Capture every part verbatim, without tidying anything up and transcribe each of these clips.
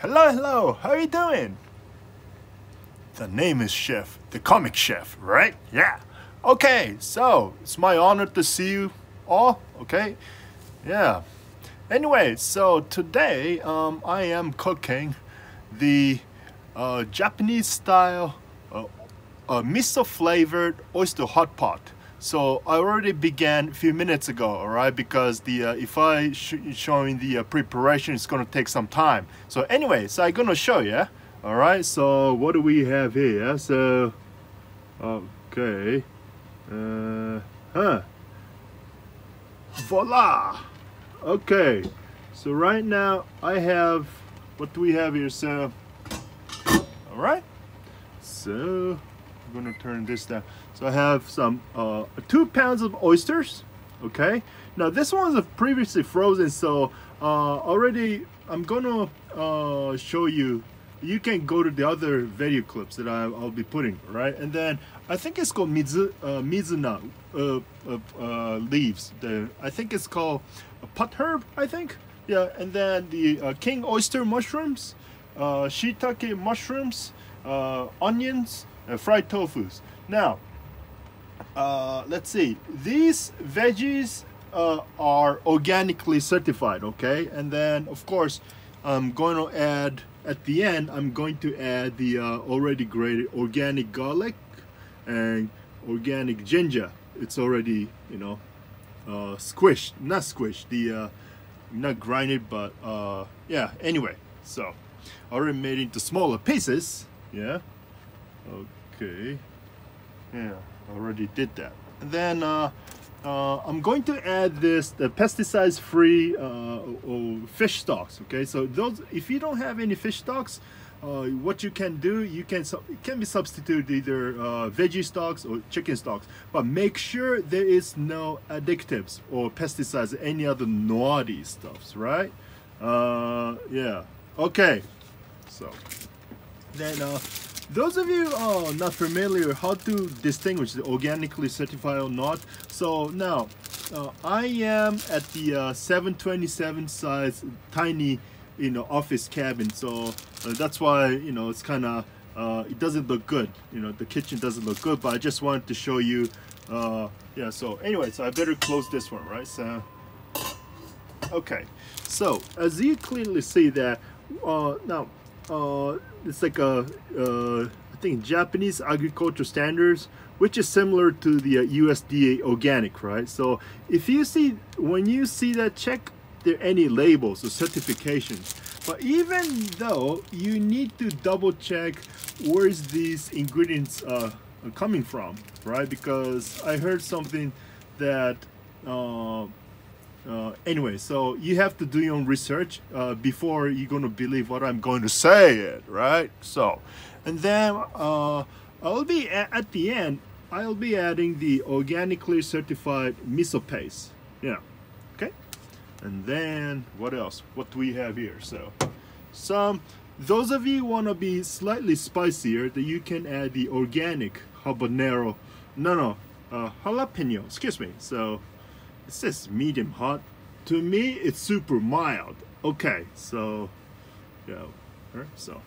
Hello, hello, how are you doing? The name is Chef, the Comic Chef, right? Yeah. Okay, so it's my honor to see you all, okay? Yeah. Anyway, so today um, I am cooking the uh, Japanese style uh, uh, miso flavored oyster hot pot. So I already began a few minutes ago, all right? Because the uh, if I sh showing the uh, preparation, it's gonna take some time. So anyway, so I'm gonna show you. Yeah? All right, so what do we have here? So, okay, uh, huh, voila. Okay, so right now I have, what do we have here? So, all right, so I'm gonna turn this down. So I have some uh, two pounds of oysters. Okay, now this one's previously frozen, so uh, already I'm gonna uh, show you. You can go to the other video clips that I, I'll be putting, right? And then I think it's called mizu, uh, mizuna uh, uh, uh, leaves. The, I think it's called a pot herb, I think. Yeah, and then the uh, king oyster mushrooms, uh, shiitake mushrooms, uh, onions, and fried tofus. Now, uh, let's see. These veggies uh, are organically certified, okay? And then, of course, I'm going to add... At the end, I'm going to add the uh, already grated organic garlic and organic ginger. It's already, you know, uh, squished, not squished, the uh, not grinded, but uh, yeah. Anyway, so already made into smaller pieces. Yeah. Okay. Yeah, already did that. And then uh, uh, I'm going to add this the pesticide-free. Uh, fish stocks, okay? So those, if you don't have any fish stocks, uh, what you can do, you can it can be substituted either uh, veggie stocks or chicken stocks, but make sure there is no additives or pesticides, any other naughty stuffs, right? Uh, yeah, okay. So then uh, those of you uh, not familiar how to distinguish the organically certified or not, so now Uh, I am at the uh, seven twenty-seven size tiny, you know, office cabin. So uh, that's why, you know, it's kind of uh, it doesn't look good. You know, the kitchen doesn't look good. But I just wanted to show you. Uh, yeah. So anyway, so I better close this one, right? So okay. So as you clearly see that uh, now, uh, it's like a uh, I think Japanese agriculture standards, which is similar to the uh, U S D A organic, right? So if you see, when you see that, check there are any labels or certifications. But even though you need to double check where is these ingredients uh, are coming from, right? Because I heard something that, uh, uh, anyway, so you have to do your own research uh, before you're gonna believe what I'm going to say it, right? So, and then uh, I'll be, at the end, I'll be adding the organically certified miso paste. Yeah, okay. And then what else? What do we have here? So, some those of you want to be slightly spicier, that you can add the organic habanero. No, no, uh, jalapeno. Excuse me. So it says medium hot. To me, it's super mild. Okay. So yeah. Right, so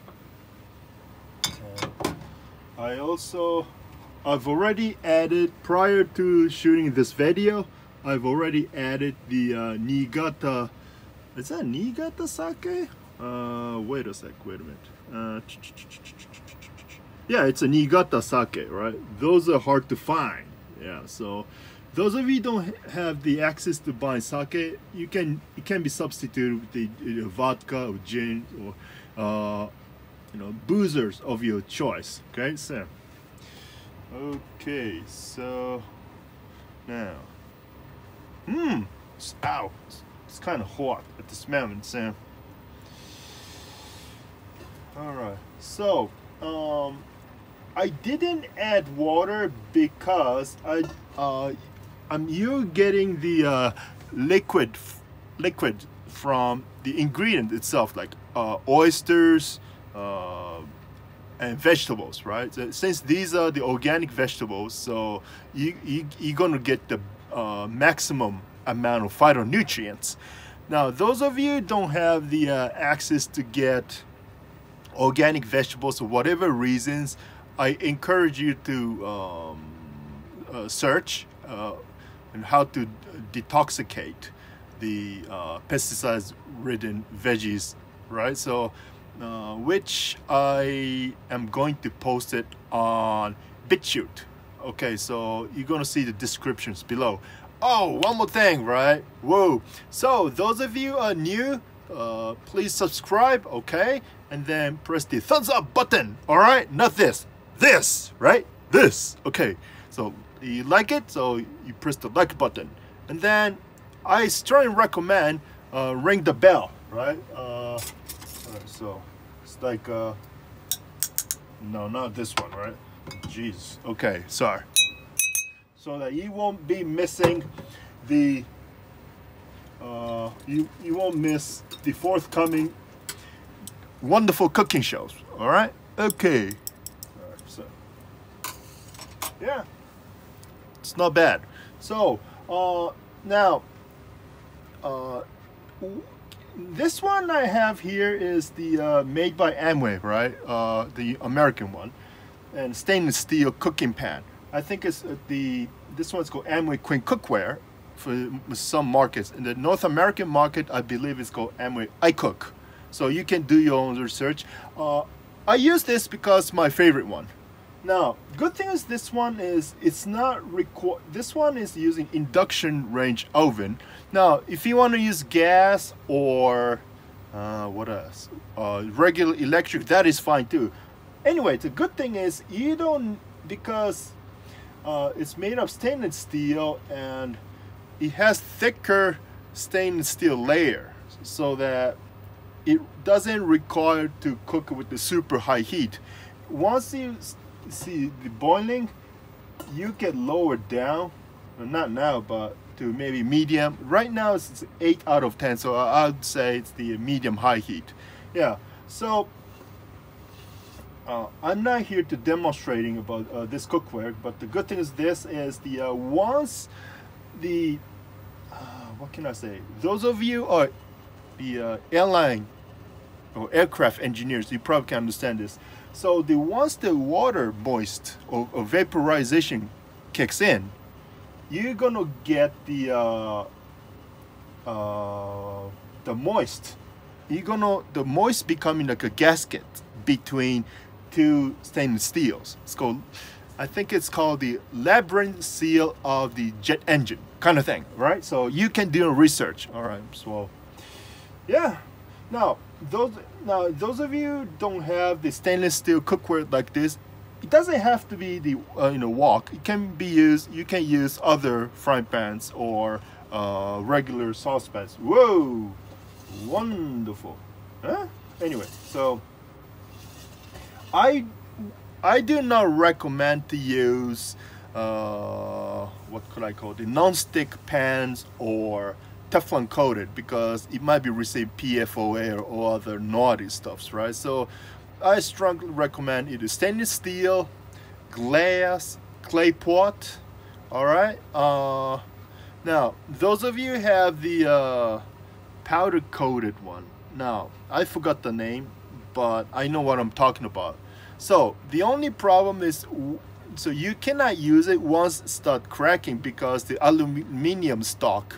I also. I've already added, prior to shooting this video, I've already added the uh, Niigata, is that Niigata sake? Uh, wait a sec, wait a minute. Uh, yeah, it's a Niigata sake, right? Those are hard to find. Yeah, so those of you don't have the access to buy sake, you can, it can be substituted with the you know, vodka or gin or, uh, you know, boozers of your choice, okay? So. Okay, so now, mmm, ow, it's, it's kind of hot at this moment, Sam. All right, so um, I didn't add water because I, uh, I'm you're getting the uh, liquid, liquid from the ingredient itself, like uh, oysters. Uh, And vegetables, right? So since these are the organic vegetables, so you, you, you're gonna get the uh, maximum amount of phytonutrients. Now, those of you don't have the uh, access to get organic vegetables for whatever reasons, I encourage you to um, uh, search uh, and how to detoxicate the uh, pesticides-ridden veggies, right? So, uh, which I am going to post it on BitChute. Okay, so you're gonna see the descriptions below. Oh, one more thing, right? Whoa! So those of you are new, uh, please subscribe, okay? And then press the thumbs up button. All right, not this, this, right? This. Okay. So you like it, so you press the like button, and then I strongly recommend uh, ring the bell, right? Uh, all right, so it's like uh, no, not this one, right? Jeez. Okay, sorry. So that you won't be missing the uh, you you won't miss the forthcoming wonderful cooking shows. All right. Okay. All right, so yeah, it's not bad. So uh, now uh, this one I have here is the uh, made by Amway, right? Uh, the American one. And stainless steel cooking pan. I think it's the this one's called Amway Quinn Cookware for some markets. In the North American market, I believe it's called Amway iCook. So you can do your own research. Uh, I use this because it's my favorite one. Now, good thing is this one is it's not requ this one is using induction range oven. Now, if you want to use gas or uh, what else, uh, regular electric, that is fine too. Anyway, the good thing is you don't, because uh, it's made of stainless steel and it has thicker stainless steel layer so that it doesn't require to cook with the super high heat. Once you see the boiling, you can lower down, not now, but to maybe medium. Right now it's eight out of ten, so I'd say it's the medium high heat. Yeah, so Uh, I'm not here to demonstrating about uh, this cookware, but the good thing is this is the uh, once the uh, what can I say? Those of you are the uh, airline or aircraft engineers, you probably can understand this. So the once the water moist or, or vaporization kicks in, you're gonna get the uh, uh, the moist. You're gonna the moist becoming like a gasket between two stainless steels. It's called, I think it's called the labyrinth seal of the jet engine kind of thing, right? So you can do research. All right, so yeah. Now those now those of you who don't have the stainless steel cookware like this, it doesn't have to be the uh, you know wok. It can be used. You can use other frying pans or uh, regular saucepans. Whoa, wonderful. Huh? Anyway, so. I, I do not recommend to use uh, what could I call the non-stick pans or Teflon coated, because it might be received P F O A or, or other naughty stuffs, right? So I strongly recommend either stainless steel, glass, clay pot. All right. Uh, now those of you have the uh, powder coated one. Now I forgot the name, but I know what I'm talking about. So the only problem is, so you cannot use it once it starts cracking, because the aluminum stock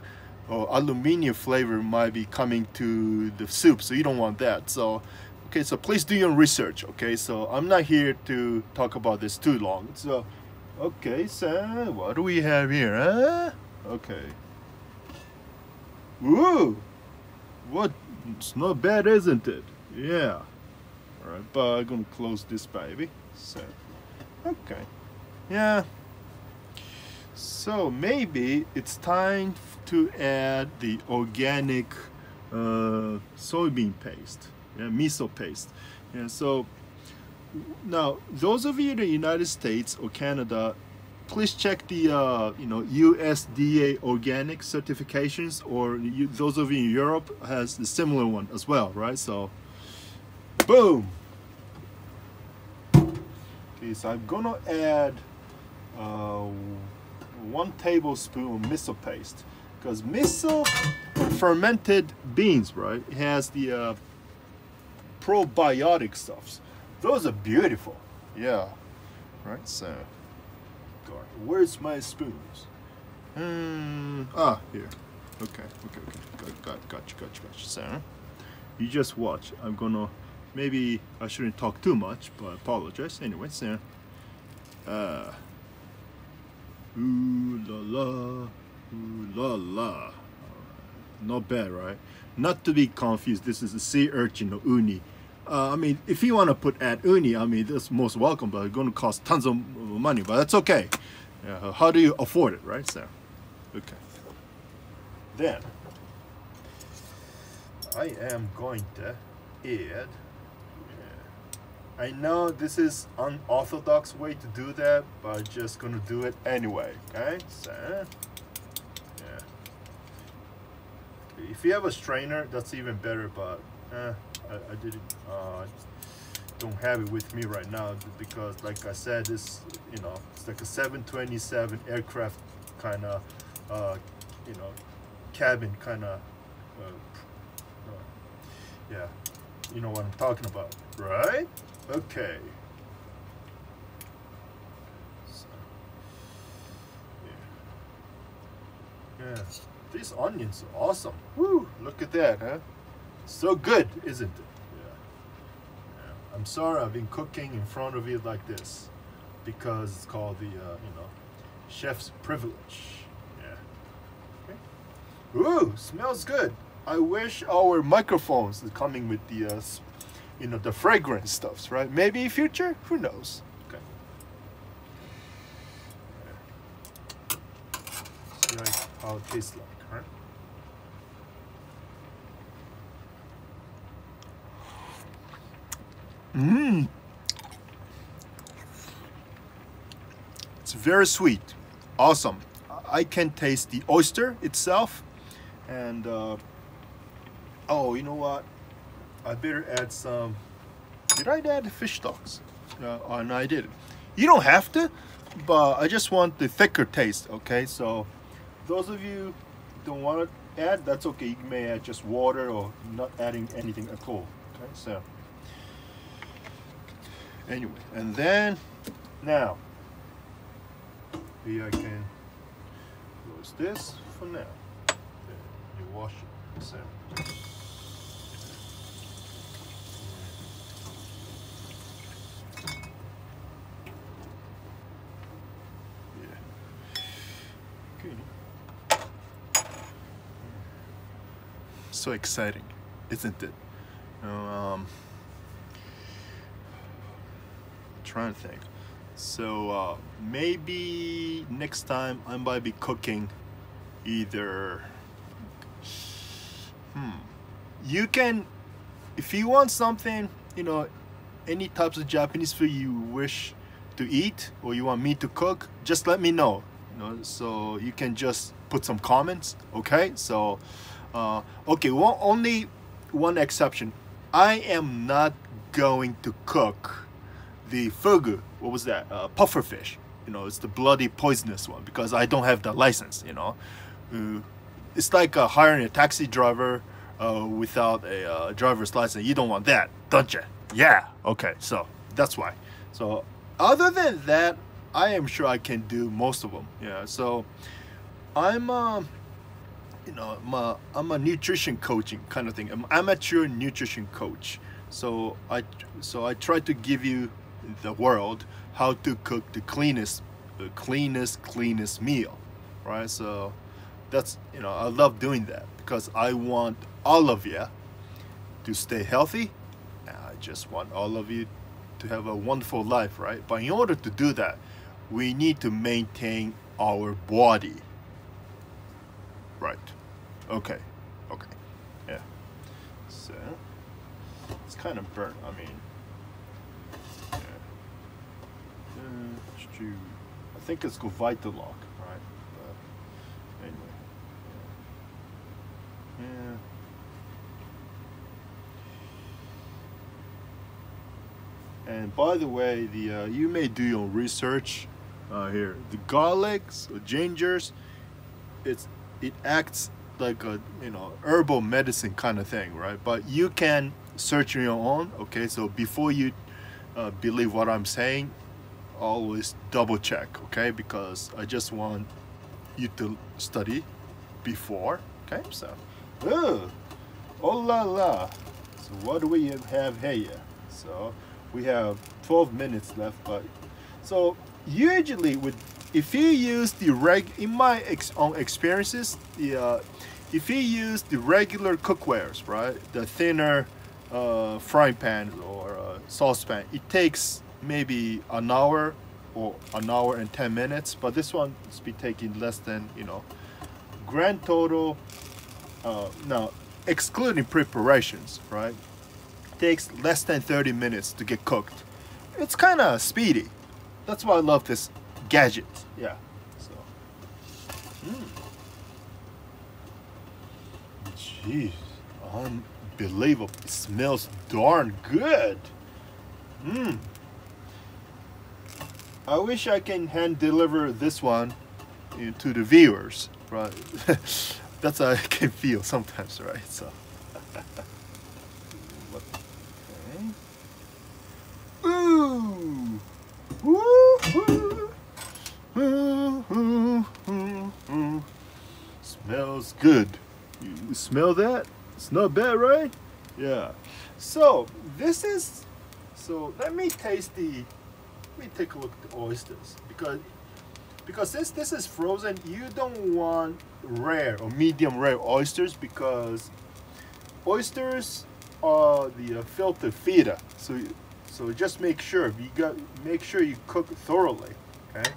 or aluminum flavor might be coming to the soup, so you don't want that. So, okay, so please do your research, okay? So I'm not here to talk about this too long. So, okay, so what do we have here, huh? Okay. Ooh, what, it's not bad, isn't it? Yeah. Alright, but I'm gonna close this baby. So, okay. Yeah. So maybe it's time to add the organic uh, soybean paste, yeah, miso paste. Yeah. So now, those of you in the United States or Canada, please check the uh, you know U S D A organic certifications, or you, those of you in Europe has the similar one as well, right? So. Boom! Okay, so I'm gonna add uh, one tablespoon of miso paste, because miso, fermented beans, right, it has the uh, probiotic stuffs. Those are beautiful. Yeah. Right, so. God, where's my spoons? Um, ah, here. Okay, okay, okay. Got, got, gotcha, gotcha, gotcha. So, you just watch. I'm gonna. Maybe I shouldn't talk too much, but I apologize. Anyway, so. Uh. Ooh la la. Ooh la la. Not bad, right? Not to be confused, this is a sea urchin or uni. Uh, I mean, if you want to put at uni, I mean, that's most welcome, but it's going to cost tons of money, but that's okay. Uh, how do you afford it, right? So, okay. Then, I am going to add. I know this is unorthodox way to do that, but I'm just going to do it anyway, okay? So, if you have a strainer, that's even better, but eh, I, I didn't, uh, don't have it with me right now because, like I said, this, you know, it's like a seven twenty-seven aircraft kind of, uh, you know, cabin kind of, uh, uh, yeah, you know what I'm talking about, right? Okay. So, yeah. Yeah. These onions are awesome. Woo! Look at that, huh? So good, isn't it? Yeah. Yeah. I'm sorry I've been cooking in front of you like this because it's called the, uh, you know, chef's privilege. Yeah. Okay. Ooh, smells good. I wish our microphones are coming with the, uh, you know, the fragrance stuffs, right? Maybe in future, who knows? Okay. Yeah. See how it tastes like. Mmm. It's very sweet. Awesome. I can taste the oyster itself. And, uh, oh, you know what? I better add some. Did I add fish stocks? Uh, oh, no, I didn't. You don't have to, but I just want the thicker taste, okay? So, those of you who don't want to add, that's okay. You may add just water or not adding anything at all, okay? So. Anyway, and then now maybe I can close this for now. Then you wash it. So. Yeah. Okay. So exciting, isn't it? Um. Trying to think. So uh, maybe next time I might be cooking either. Hmm. You can, if you want something, you know, any types of Japanese food you wish to eat or you want me to cook, just let me know. You know, so you can just put some comments. Okay. So, uh, okay. Well, only one exception. I am not going to cook the fugu, what was that? Uh, puffer fish. You know, it's the bloody poisonous one because I don't have that license, you know. Uh, it's like uh, hiring a taxi driver uh, without a uh, driver's license. You don't want that, don't you? Yeah, okay, so that's why. So other than that, I am sure I can do most of them. Yeah, so I'm, uh, you know, I'm a, I'm a nutrition coaching kind of thing. I'm an amateur nutrition coach. So I, so I try to give you the world how to cook the cleanest the cleanest cleanest meal, right? So that's, you know, I love doing that because I want all of you to stay healthy. I just want all of you to have a wonderful life, right? But in order to do that, we need to maintain our body, right? Okay, okay, yeah. So it's kind of burnt, I mean. I think it's Govitalock, right? But anyway. Yeah. Yeah. And by the way, the uh, you may do your research uh, here. The garlics or gingers, it's it acts like a, you know, herbal medicine kind of thing, right? But you can search on your own, okay? So before you uh, believe what I'm saying, always double check, okay? Because I just want you to study before, okay? So, oh, oh la la. So what do we have here? So we have twelve minutes left, but so usually with, if you use the reg, in my ex own experiences, the uh, if you use the regular cookwares, right, the thinner uh, frying pan or uh, saucepan, it takes maybe an hour or an hour and ten minutes, but this one is be taking less than, you know, grand total, uh, now excluding preparations, right, takes less than thirty minutes to get cooked. It's kind of speedy. That's why I love this gadget. Yeah. So. Mm. Jeez, unbelievable. It smells darn good. Mmm. I wish I can hand deliver this one to the viewers, right? That's how I can feel sometimes, right? So. Okay. Ooh. Woo-hoo. Ooh-hoo-hoo-hoo. Smells good. You smell that? It's not bad, right? Yeah. So this is. So let me taste the. Let me take a look at the oysters, because because since this is frozen, you don't want rare or medium rare oysters, because oysters are the uh, filtered feta. So so just make sure you got make sure you cook thoroughly. Okay,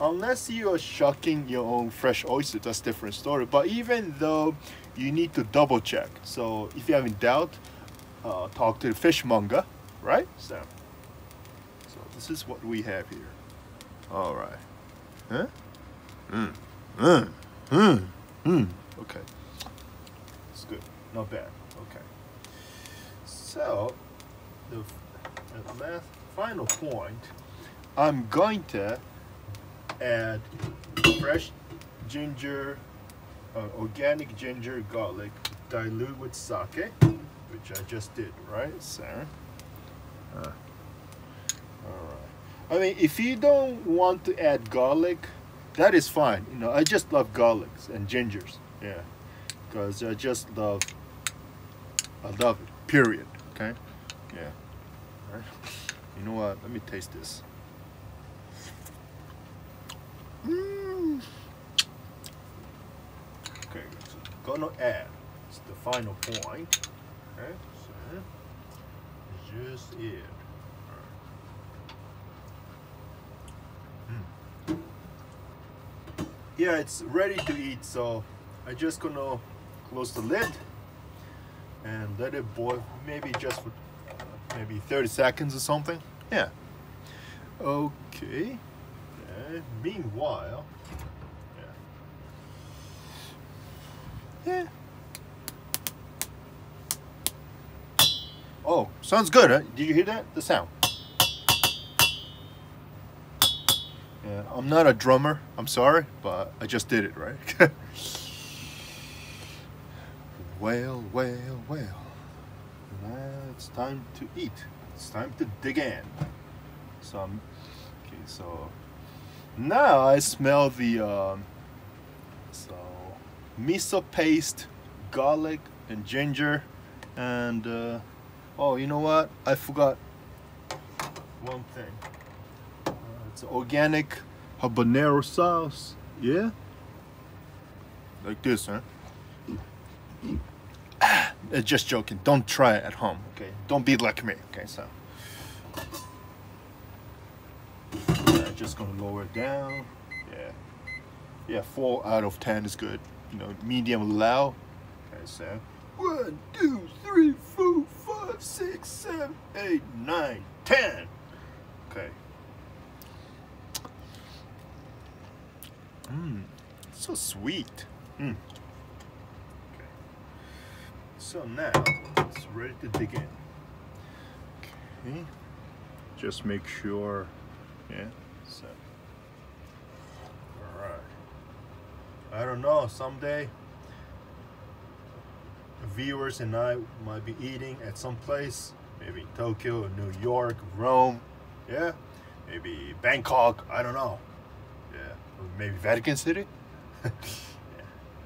unless you are shucking your own fresh oyster, that's a different story. But even though, you need to double check. So if you have in doubt, uh, talk to the fishmonger, right? So. This is what we have here. All right. Huh? Mm. Mm. Mm. Mm. Okay. It's good. Not bad. Okay. So, the, the last final point, I'm going to add fresh ginger, uh, organic ginger, garlic, dilute with sake, which I just did, right, Sarah? Uh. I mean, if you don't want to add garlic, that is fine. You know, I just love garlics and gingers. Yeah, because I just love, I love it, period. Okay? Yeah. All right. You know what? Let me taste this. Mm. Okay, so gonna add. It's the final point. Okay, so just it. Yeah, it's ready to eat, so I'm just gonna close the lid and let it boil, maybe just for uh, maybe thirty seconds or something. Yeah. Okay. And meanwhile, yeah. Yeah. Oh, sounds good, huh? Did you hear that? The sound. Yeah, I'm not a drummer, I'm sorry, but I just did it, right? Well, well, well. Now it's time to eat. It's time to dig in. So, I'm, okay, so now I smell the um, so miso paste, garlic, and ginger, and uh, oh, you know what? I forgot one thing. It's organic habanero sauce, yeah? Like this, huh? Ah, just joking, don't try it at home, okay? Don't be like me, okay, so. Yeah, just gonna lower it down, yeah. Yeah, four out of ten is good. You know, medium low, okay, so. One, two, three, four, five, six, seven, eight, nine, ten, okay. Mmm, so sweet. Mm. Okay. So now it's ready to dig in. Okay. Just make sure. Yeah. So. All right. I don't know. Someday, viewers and I might be eating at some place, maybe Tokyo, New York, Rome, yeah, maybe Bangkok, I don't know, yeah, or maybe Vatican City. Yeah,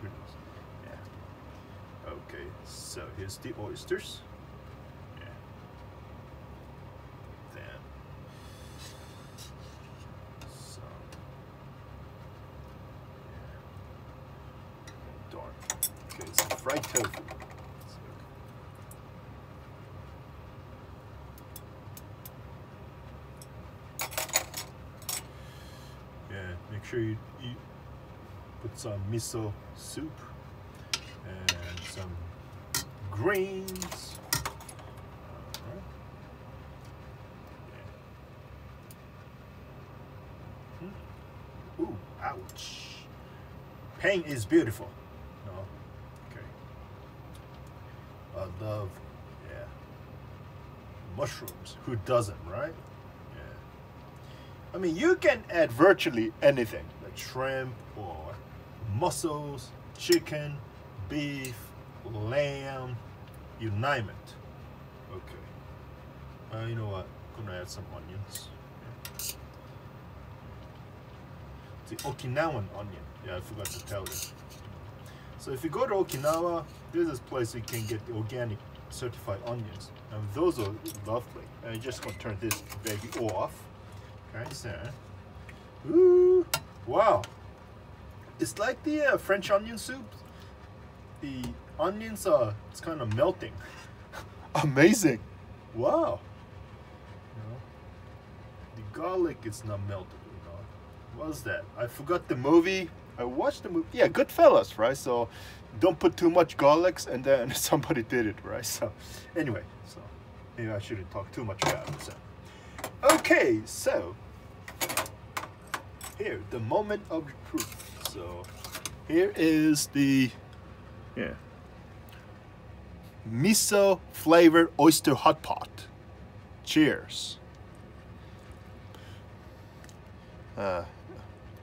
who knows? Yeah. Okay, so here's the oysters. Yeah. Damn. So. Yeah. Darn. Okay, it's so fried tofu. Yeah, make sure you eat. Put some miso soup and some greens. All right. Yeah. Hmm. Ooh, ouch. Pain is beautiful. No, okay. I love, yeah, mushrooms. Who doesn't, right? Yeah. I mean, you can add virtually anything, like shrimp or mussels, chicken, beef, lamb, you name it. Okay. Uh, you know what? I'm gonna add some onions. Yeah. The Okinawan onion. Yeah, I forgot to tell you. So if you go to Okinawa, this is a place you can get the organic certified onions. And those are lovely. And I'm just gonna turn this baby off. Okay, so. Ooh! Wow! It's like the uh, French onion soup. The onions are, it's kind of melting. Amazing. Wow. You know, the garlic is not melted, you know. What was that? I forgot the movie. I watched the movie. Yeah, Goodfellas, right? So don't put too much garlics, and then somebody did it, right? So anyway, so maybe I shouldn't talk too much about it. So. Okay, so here, the moment of the truth. So here is the yeah miso flavored oyster hot pot. Cheers. Uh,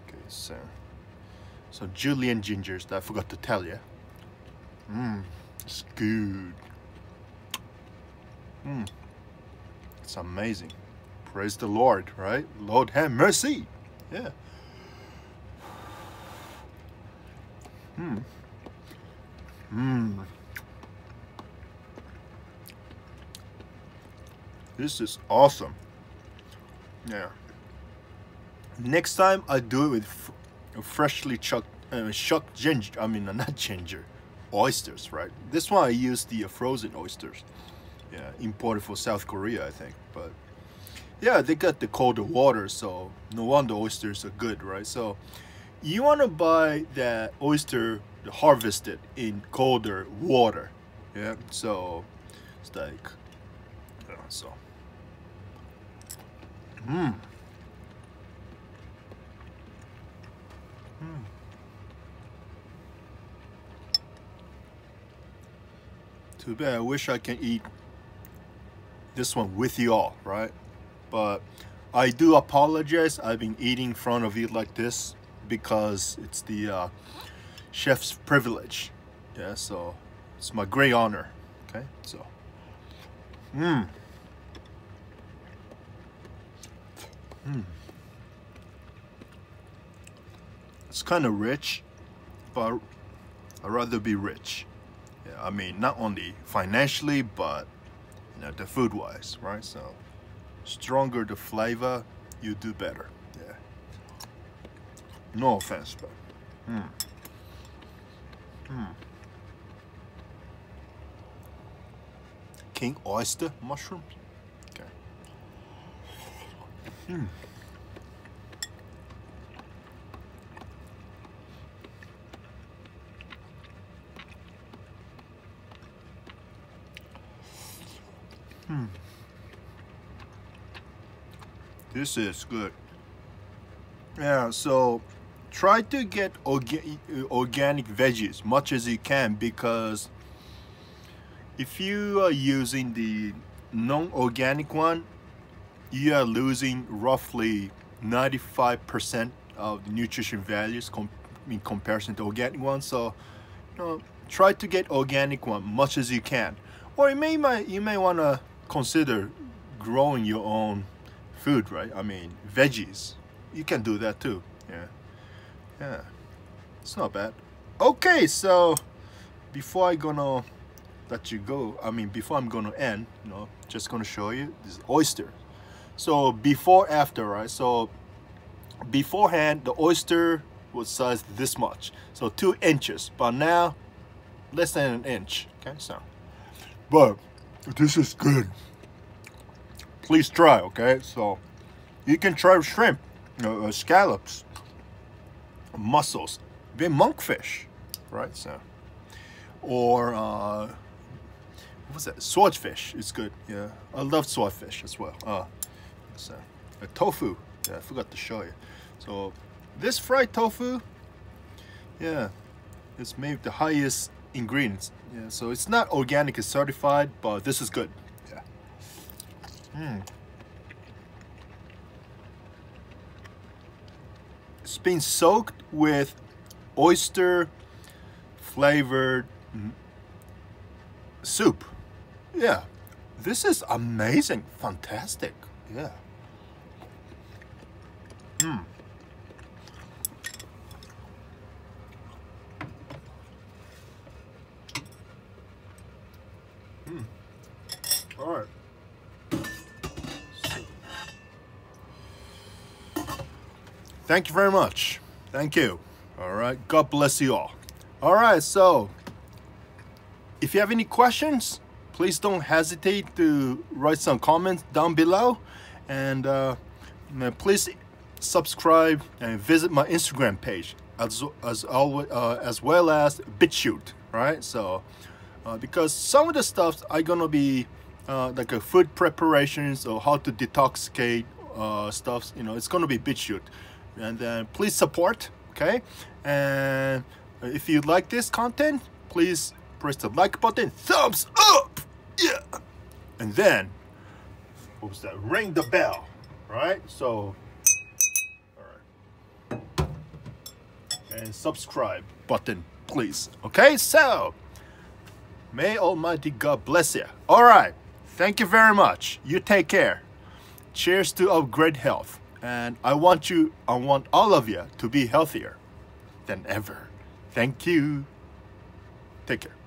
okay, so so julienne gingers. I forgot to tell you. Mmm, it's good. Mmm, it's amazing. Praise the Lord, right? Lord have mercy. Yeah. Hmm. Hmm. This is awesome. Yeah. Next time I do it with f freshly chucked, uh, shucked ginger. I mean, not ginger, oysters, right? This one I use the uh, frozen oysters. Yeah, imported from South Korea, I think. But yeah, they got the colder water, so no wonder oysters are good, right? So. You want to buy that oyster harvested in colder water, yeah. So it's like, yeah, so. Mmm. Mmm. Too bad. I wish I can eat this one with you all, right? But I do apologize. I've been eating in front of you like this, because it's the uh, chef's privilege, yeah. So it's my great honor. Okay, so mmm, mmm. It's kind of rich, but I'd rather be rich. Yeah, I mean, not only financially, but you know, the food-wise, right? So stronger the flavor, you do better. No offense, but mm. Mm. King oyster mushrooms. Okay. Mm. Mm. This is good. Yeah. So. Try to get orga organic veggies much as you can, because if you are using the non-organic one, you are losing roughly ninety-five percent of the nutrition values com in comparison to organic one. So, you know, try to get organic one much as you can. Or you may you may want to consider growing your own food, right? I mean, veggies. You can do that too. Yeah, yeah. It's not bad. Okay, so before I gonna let you go, I mean, before I'm gonna end, you know, just gonna show you this oyster. So before, after, right? So beforehand, the oyster was sized this much, so two inches. But now, less than an inch. Okay, so. But this is good. Please try, okay? So you can try shrimp, uh, scallops, mussels, big monkfish, right? So, or uh, what's that? Swordfish is good. Yeah, I love swordfish as well. Uh, so, a tofu. Yeah, I forgot to show you. So this fried tofu, yeah, it's made the highest ingredients. Yeah, so it's not organic, it's certified, but this is good. Yeah. Mm. It's been soaked with oyster flavored soup. Yeah, this is amazing, fantastic. Yeah. Mm. Mm. All right. So. Thank you very much. Thank you. All right. God bless you all. All right. So, if you have any questions, please don't hesitate to write some comments down below, and uh, please subscribe and visit my Instagram page as as always, uh, as well as BitChute, right? So uh, because some of the stuff are gonna be uh, like a food preparations or how to detoxicate uh, stuff, you know, it's gonna be BitChute, and then uh, please support, okay? And if you like this content, please press the like button, thumbs up, yeah, and then what was that? Ring the bell, right? So. And subscribe button, please. Okay, so may Almighty God bless you. All right, thank you very much. You take care. Cheers to our great health, and I want you, I want all of you to be healthier than ever. Thank you. Take care.